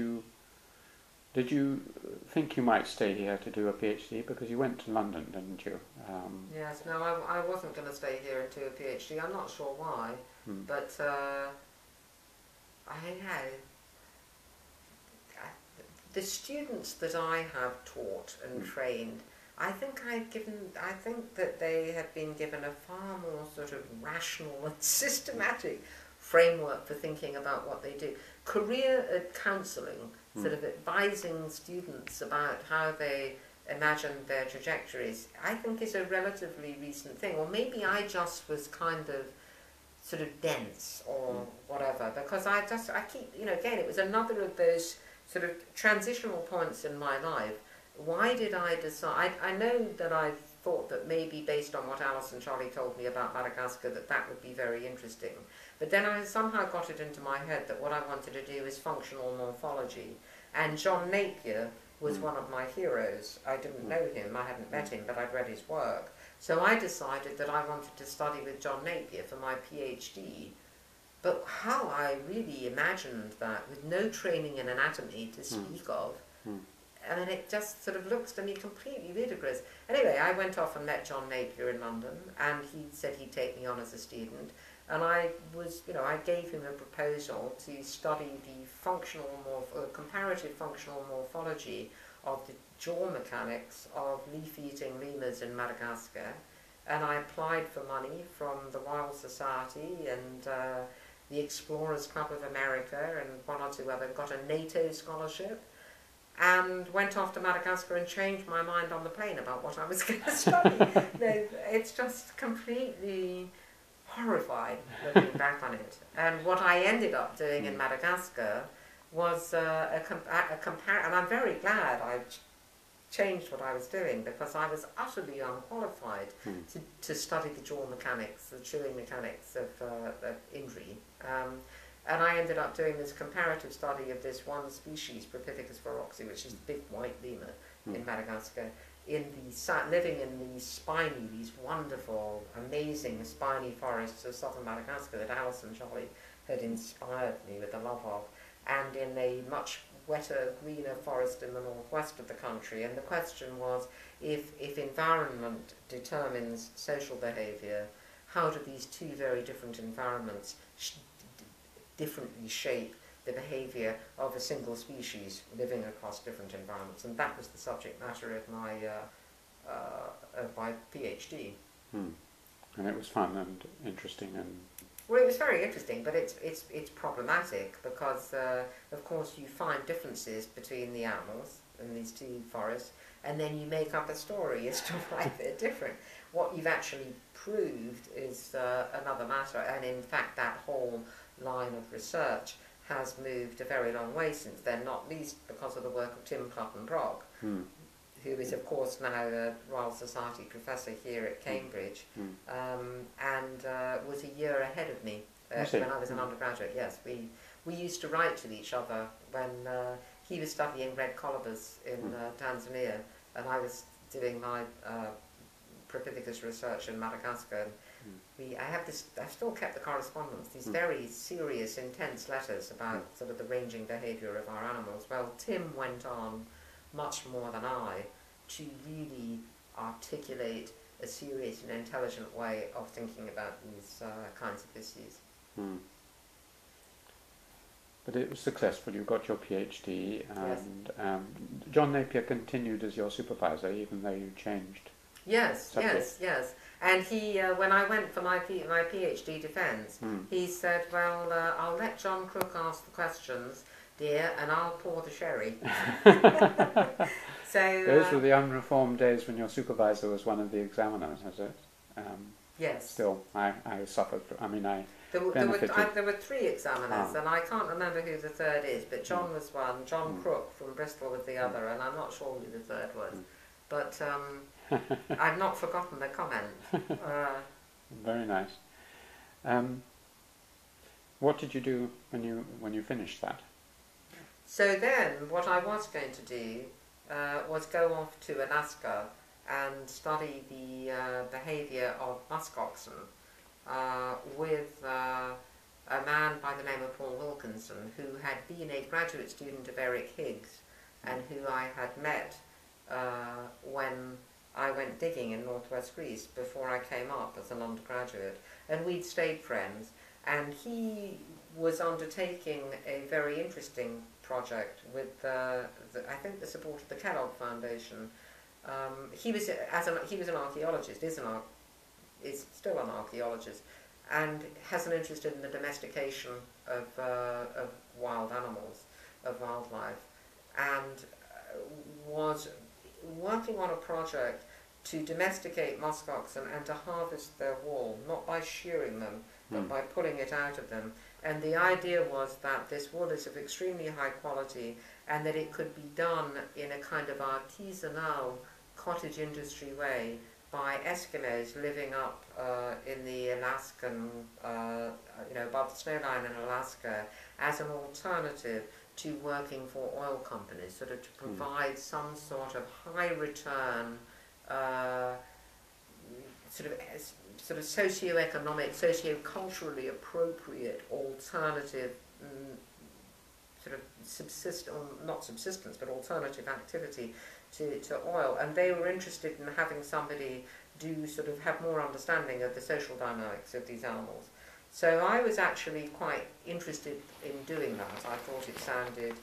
did you think you might stay here to do a PhD? Because you went to London, didn't you? Yes, no, I wasn't going to stay here and do a PhD. I'm not sure why, but I know. The students that I have taught and trained, I think that they have been given a far more sort of rational and systematic framework for thinking about what they do. Career counselling, sort of advising students about how they imagine their trajectories, I think is a relatively recent thing. Or maybe I just was kind of sort of dense or whatever, because I keep, you know, again, it was another of those sort of transitional points in my life. Why did I decide? I know that I thought that maybe based on what Alison Jolly told me about Madagascar that that would be very interesting. But then I somehow got it into my head that what I wanted to do is functional morphology. And John Napier was one of my heroes. I didn't know him, I hadn't met him, but I'd read his work. So I decided that I wanted to study with John Napier for my PhD. But how I really imagined that, with no training in anatomy to speak of, I mean, it just sort of looks to me completely ludicrous. Anyway, I went off and met John Napier in London, and he said he'd take me on as a student. And I was, you know, I gave him a proposal to study the comparative functional morphology of the jaw mechanics of leaf-eating lemurs in Madagascar. And I applied for money from the Royal Society and the Explorers Club of America and one or two other, got a NATO scholarship, and went off to Madagascar and changed my mind on the plane about what I was going to study. No, it's just completely horrified looking back on it. And what I ended up doing in Madagascar was and I'm very glad I changed what I was doing, because I was utterly unqualified to study the jaw mechanics, the chewing mechanics of injury. And I ended up doing this comparative study of this one species, Propithecus feroxi, which is the big white lemur in Madagascar, living in these wonderful, amazing spiny forests of southern Madagascar that Alison Jolly had inspired me with a love of, and in a much wetter, greener forest in the northwest of the country. And the question was, if environment determines social behaviour, how do these two very different environments differently shape the behaviour of a single species living across different environments? And that was the subject matter of my PhD. And it was fun and interesting and... Well, it was very interesting, but it's problematic because, of course, you find differences between the animals in these two forests, and then you make up a story as to why they're different. What you've actually proved is another matter, and in fact, that whole line of research has moved a very long way since then, not least because of the work of Tim Clutton Brock, who is, of course, now a Royal Society professor here at Cambridge, and was a year ahead of me when I was an undergraduate. Yes, we used to write to each other when he was studying red colobus in Tanzania, and I was doing my Propithecus research in Madagascar. And I've still kept the correspondence, these very serious, intense letters about sort of the ranging behaviour of our animals. Well, Tim went on much more than I to really articulate a serious and intelligent way of thinking about these kinds of issues. But it was successful. You got your PhD, and John Napier continued as your supervisor even though you changed. Yes. And he, when I went for my PhD defence, he said, well, I'll let John Crook ask the questions, dear, and I'll pour the sherry. So those were the unreformed days when your supervisor was one of the examiners, was it? Yes. Still, I suffered. I mean, there were three examiners, and I can't remember who the third is. But John was one. John Crook from Bristol was the other, and I'm not sure who the third was. But I've not forgotten the comment. Very nice. What did you do when you finished that? So then, what I was going to do was go off to Alaska and study the behaviour of muskoxen with a man by the name of Paul Wilkinson, who had been a graduate student of Eric Higgs and who I had met when I went digging in northwest Greece before I came up as an undergraduate, and we'd stayed friends. And he was undertaking a very interesting project with, I think, the support of the Kellogg Foundation. He was an archaeologist, is still an archaeologist, and has an interest in the domestication of wild animals, of wildlife, and was working on a project to domesticate muskoxen and to harvest their wool, not by shearing them, but by pulling it out of them. And the idea was that this wool is of extremely high quality and that it could be done in a kind of artisanal cottage industry way by Eskimos living up in the Alaskan, above the snow line in Alaska, as an alternative to working for oil companies, sort of to provide some sort of high return, sort of socio-economic, socio-culturally appropriate alternative, alternative activity to oil. And they were interested in having somebody have more understanding of the social dynamics of these animals. So I was actually quite interested in doing that. I thought it sounded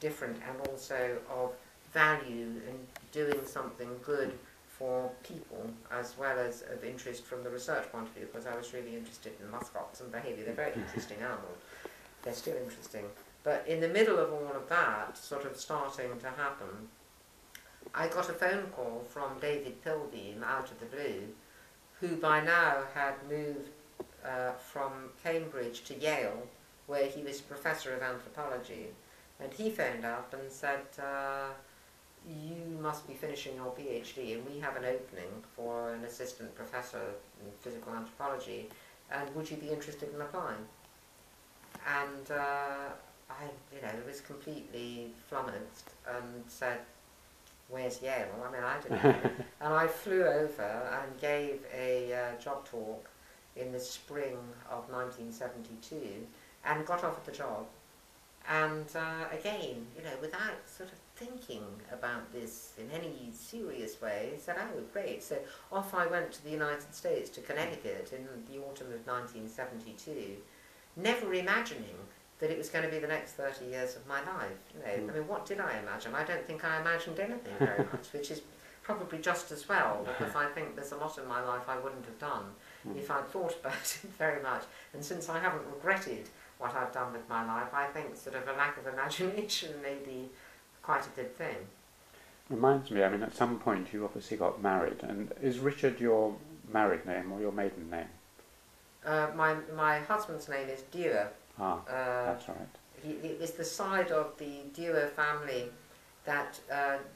different and also of value in doing something good for people, as well as of interest from the research point of view, because I was really interested in muskoxen behaviour. They're very interesting animals. They're still interesting. But in the middle of all of that sort of starting to happen, I got a phone call from David Pilbeam out of the blue, who by now had moved from Cambridge to Yale, where he was professor of anthropology. And he phoned up and said, you must be finishing your PhD, and we have an opening for an assistant professor in physical anthropology, and would you be interested in applying? And I was completely flummoxed and said, where's Yale? I mean, I didn't know. And I flew over and gave a job talk in the spring of 1972 and got offered the job. And again, without sort of thinking about this in any serious way, I said, oh, great. So off I went to the United States, to Connecticut, in the autumn of 1972, never imagining that it was going to be the next 30 years of my life. I mean, what did I imagine? I don't think I imagined anything very much, which is probably just as well, because I think there's a lot in my life I wouldn't have done if I'd thought about it very much. And since I haven't regretted what I've done with my life, I think a lack of imagination may be quite a good thing. Reminds me, I mean, at some point you obviously got married, and is Richard your married name or your maiden name? My husband's name is Dewar. That's right. It was the side of the Dewar family that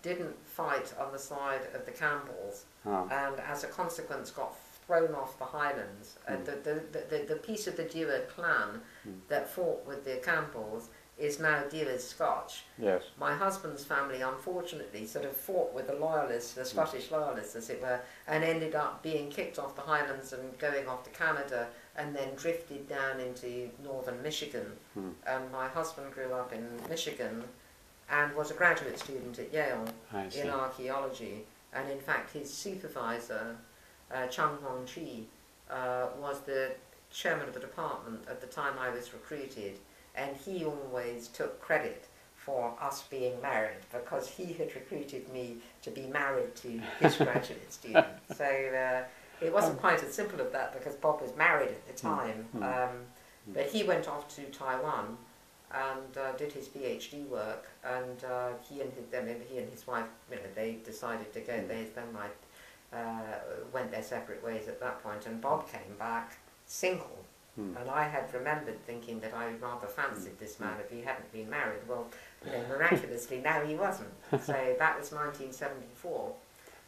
didn't fight on the side of the Campbells, and as a consequence got thrown off the Highlands. The piece of the Dewar clan that fought with the Campbells is now Dewar's Scotch. Yes. My husband's family, unfortunately, fought with the Loyalists, the Scottish Loyalists, as it were, and ended up being kicked off the Highlands and going off to Canada, and then drifted down into northern Michigan. And my husband grew up in Michigan and was a graduate student at Yale in archaeology. And in fact, his supervisor, Chung Hong Chi, was the chairman of the department at the time I was recruited, and he always took credit for us being married because he had recruited me to be married to his graduate student. So it wasn't quite as simple as that because Bob was married at the time, but he went off to Taiwan and did his PhD work, and he and his wife, you know, they decided to go, they then went their separate ways at that point, and Bob came back single. And I had remembered thinking that I rather fancied this man if he hadn't been married. Well, you know, miraculously, now he wasn't. So that was 1974.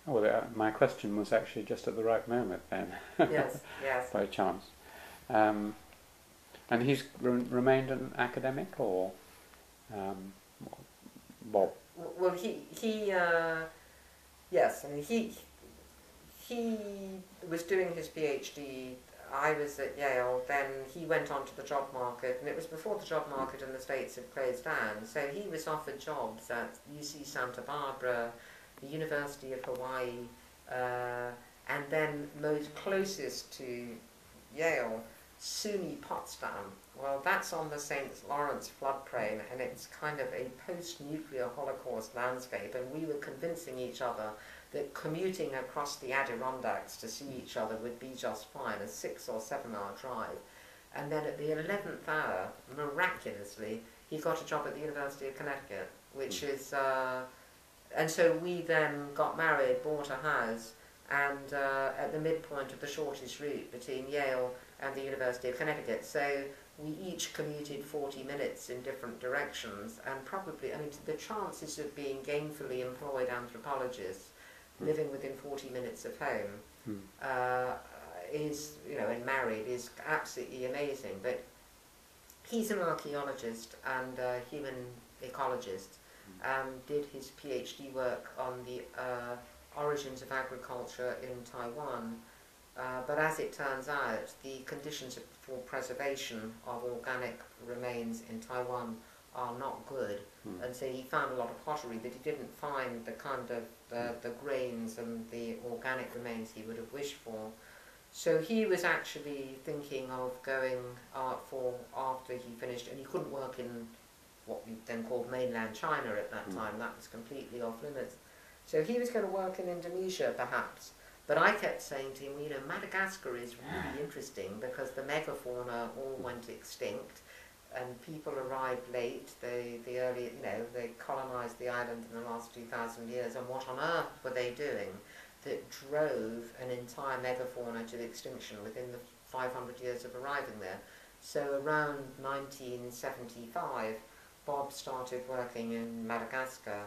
Oh, well, my question was actually just at the right moment then. Yes, yes. By chance. And he's remained an academic, or Bob? Well, he was doing his PhD. I was at Yale, then he went on to the job market, and it was before the job market in the States had closed down, so he was offered jobs at UC Santa Barbara, the University of Hawaii, and then most closest to Yale, SUNY Potsdam. Well, that's on the St. Lawrence floodplain, and it's kind of a post-nuclear Holocaust landscape, and we were convincing each other that commuting across the Adirondacks to see each other would be just fine, a 6- or 7-hour drive. And then at the 11th hour, miraculously, he got a job at the University of Connecticut, which is, and so we then got married, bought a house, and at the midpoint of the shortest route between Yale and the University of Connecticut. So we each commuted 40 minutes in different directions, and probably, I mean, the chances of being gainfully employed anthropologists living within 40 minutes of home is, you know, and married is absolutely amazing. But he's an archaeologist and a human ecologist, and did his PhD work on the origins of agriculture in Taiwan. But as it turns out, the conditions for preservation of organic remains in Taiwan are not good, and so he found a lot of pottery, but he didn't find the kind of the grains and the organic remains he would have wished for. So he was actually thinking of going after he finished, and he couldn't work in what we then called mainland China at that time, that was completely off limits. So he was going to work in Indonesia perhaps, but I kept saying to him, you know, Madagascar is really interesting because the megafauna all went extinct, and people arrived late, they colonised the island in the last 2,000 years, and what on earth were they doing that drove an entire megafauna to extinction within the 500 years of arriving there? So around 1975, Bob started working in Madagascar,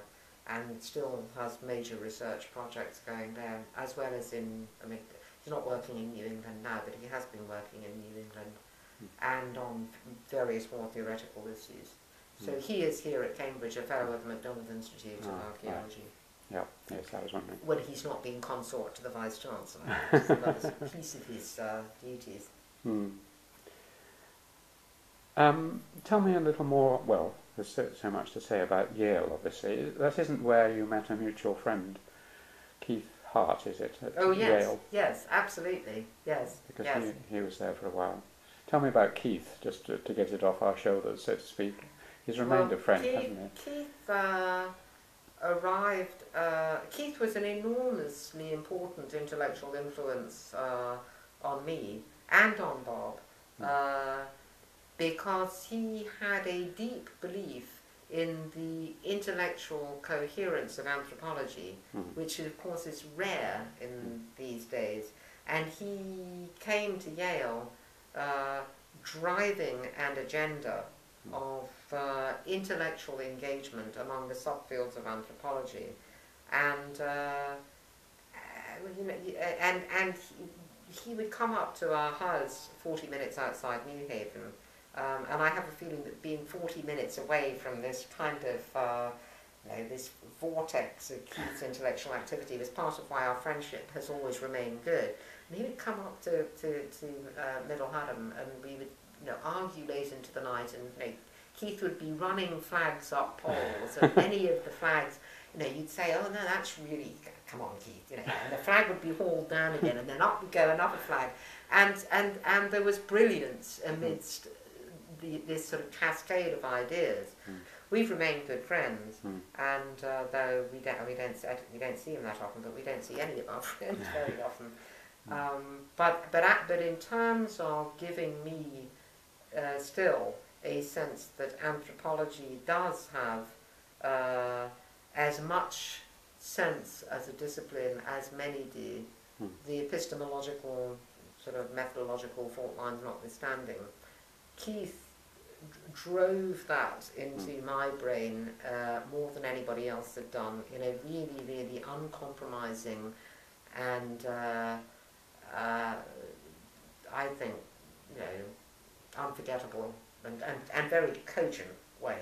and still has major research projects going there, as well as in, I mean, he's not working in New England now, but he has been working in New England, and on various more theoretical issues. So he is here at Cambridge, a fellow of the MacDonald Institute of Archaeology. Yeah, yes, I was wondering. Well, he's not being consort to the Vice-Chancellor, which is a piece of his duties. Tell me a little more, well, there's so much to say about Yale, obviously. That isn't where you met a mutual friend, Keith Hart, is it? At Yale? Yes, absolutely, yes. Because he was there for a while. Tell me about Keith, just to get it off our shoulders, so to speak. He's remained a friend, hasn't he? Keith arrived... Keith was an enormously important intellectual influence on me and on Bob, because he had a deep belief in the intellectual coherence of anthropology, which of course is rare in these days. And he came to Yale driving an agenda of intellectual engagement among the subfields of anthropology, and he would come up to our house 40 minutes outside New Haven, and I have a feeling that being 40 minutes away from this kind of this vortex of Keith's intellectual activity was part of why our friendship has always remained good. And he would come up to Middle Haddam, and we would, you know, argue late into the night, and, you know, Keith would be running flags up poles, and many of the flags, you know, you'd say, oh no, that's really, come on Keith, you know, and the flag would be hauled down again, and then up would go another flag, and there was brilliance amidst this sort of cascade of ideas. We've remained good friends, and though we don't see him that often, but we don't see any of our friends very often. But in terms of giving me still a sense that anthropology does have as much sense as a discipline as many do, the epistemological, sort of methodological fault lines notwithstanding. Keith drove that into my brain more than anybody else had done in a really, really uncompromising and, I think, you know, unforgettable and very cogent way.